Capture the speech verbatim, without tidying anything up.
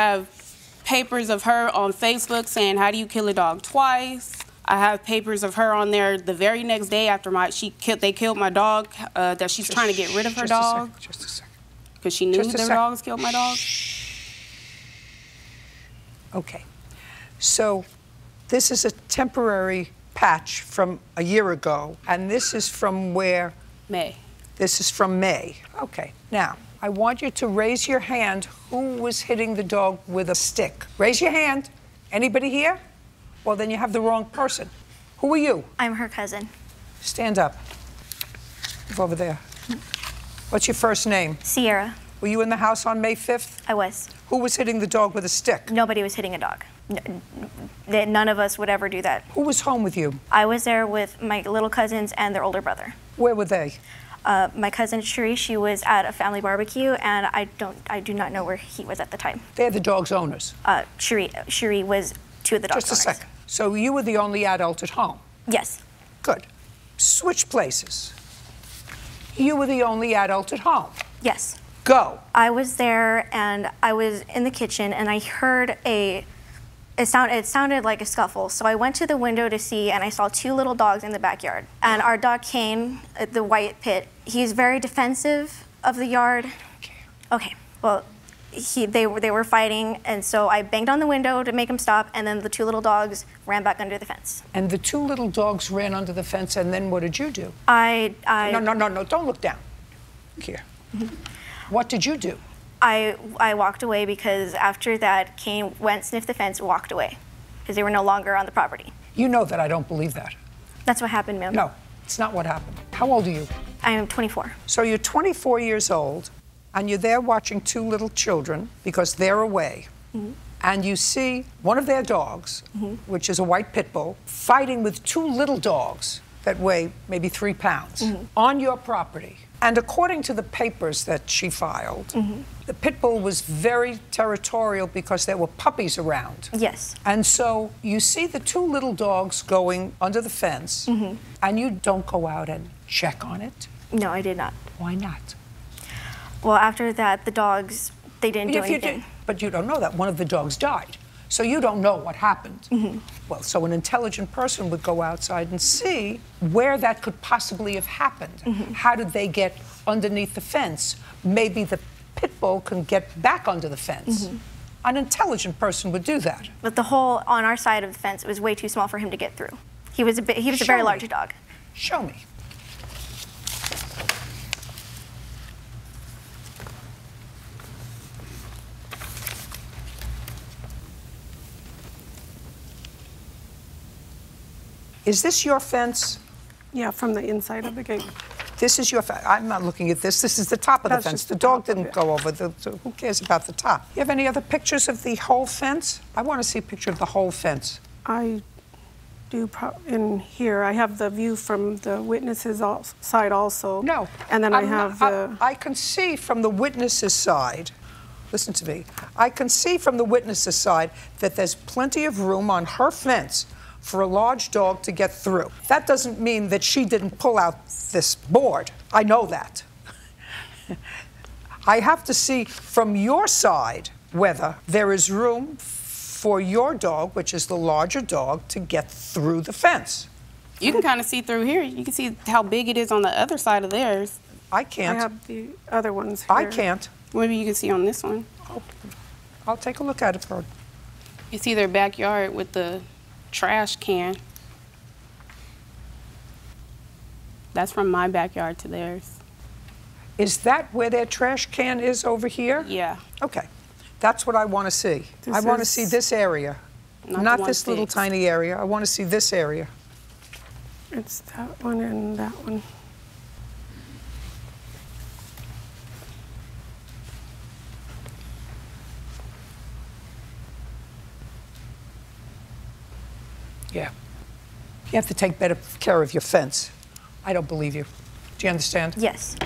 have papers of her on Facebook saying, how do you kill a dog twice? I have papers of her on there the very next day after my she killed, they killed my dog, uh, that she's just trying to get rid of her just dog. A just a second. Because she knew their dogs killed my dog. Okay. So this is a temporary patch from a year ago, and this is from where? May. This is from May. Okay. Now, I want you to raise your hand who was hitting the dog with a stick. Raise your hand. Anybody here? Well, then you have the wrong person. Who are you? I'm her cousin. Stand up. Go over there. What's your first name? Sierra. Were you in the house on May fifth? I was. Who was hitting the dog with a stick? Nobody was hitting a dog. No, none of us would ever do that. Who was home with you? I was there with my little cousins and their older brother. Where were they? Uh, my cousin Cierra, she was at a family barbecue, and I don't, I do not know where he was at the time. They're the dog's owners. Uh, Cierra, Cierra was two of the dog's owners. Just a second. So you were the only adult at home? Yes. Good. Switch places. You were the only adult at home? Yes. Go. I was there, and I was in the kitchen, and I heard a, it, sound, it sounded like a scuffle. So I went to the window to see, and I saw two little dogs in the backyard. And our dog Kane, the white pit, he's very defensive of the yard. Okay, well, he, they, were, they were fighting, and so I banged on the window to make him stop, and then the two little dogs ran back under the fence. And the two little dogs ran under the fence, and then what did you do? I... I no, no, no, no, don't look down. Here. Mm-hmm. What did you do? I, I walked away because after that, Kane went, sniffed the fence, walked away because they were no longer on the property. You know that I don't believe that. That's what happened, ma'am. No, it's not what happened. How old are you? I am twenty-four. So you're twenty-four years old, and you're there watching two little children because they're away. Mm-hmm. And you see one of their dogs, mm-hmm. which is a white pit bull, fighting with two little dogs that weigh maybe three pounds mm-hmm. on your property. And according to the papers that she filed, mm-hmm. the pit bull was very territorial because there were puppies around. Yes. And so you see the two little dogs going under the fence, mm-hmm. and you don't go out and check on it? No, I did not. Why not? Well, after that, the dogs, they didn't do anything. Did, but you don't know that. One of the dogs died. So you don't know what happened. Mm-hmm. Well, so an intelligent person would go outside and see where that could possibly have happened. Mm-hmm. How did they get underneath the fence? Maybe the pit bull can get back under the fence. Mm-hmm. An intelligent person would do that. But the hole on our side of the fence was way too small for him to get through. He was a, bit, he was a very large dog. Show me. Is this your fence? Yeah, from the inside of the gate. This is your fence. I'm not looking at this. This is the top of That's the fence. The, the dog didn't go over. The, so who cares about the top? You have any other pictures of the whole fence? I want to see a picture of the whole fence. I do pro in here. I have the view from the witnesses' side also. No. And then I'm I have not, the... I, I can see from the witnesses' side. Listen to me. I can see from the witnesses' side that there's plenty of room on her fence for a large dog to get through. That doesn't mean that she didn't pull out this board. I know that. I have to see from your side whether there is room for your dog, which is the larger dog, to get through the fence. You can kind of see through here. You can see how big it is on the other side of theirs. I can't. I have the other ones here. I can't. Maybe you can see on this one. Oh, I'll take a look at it for you. You see their backyard with the trash can. That's from my backyard to theirs. Is that where their trash can is over here? Yeah. Okay. That's what I want to see. This I want to see this area. Not, not this little tiny area. I want to see this area. It's that one and that one. Yeah. You have to take better care of your fence. I don't believe you. Do you understand? Yes.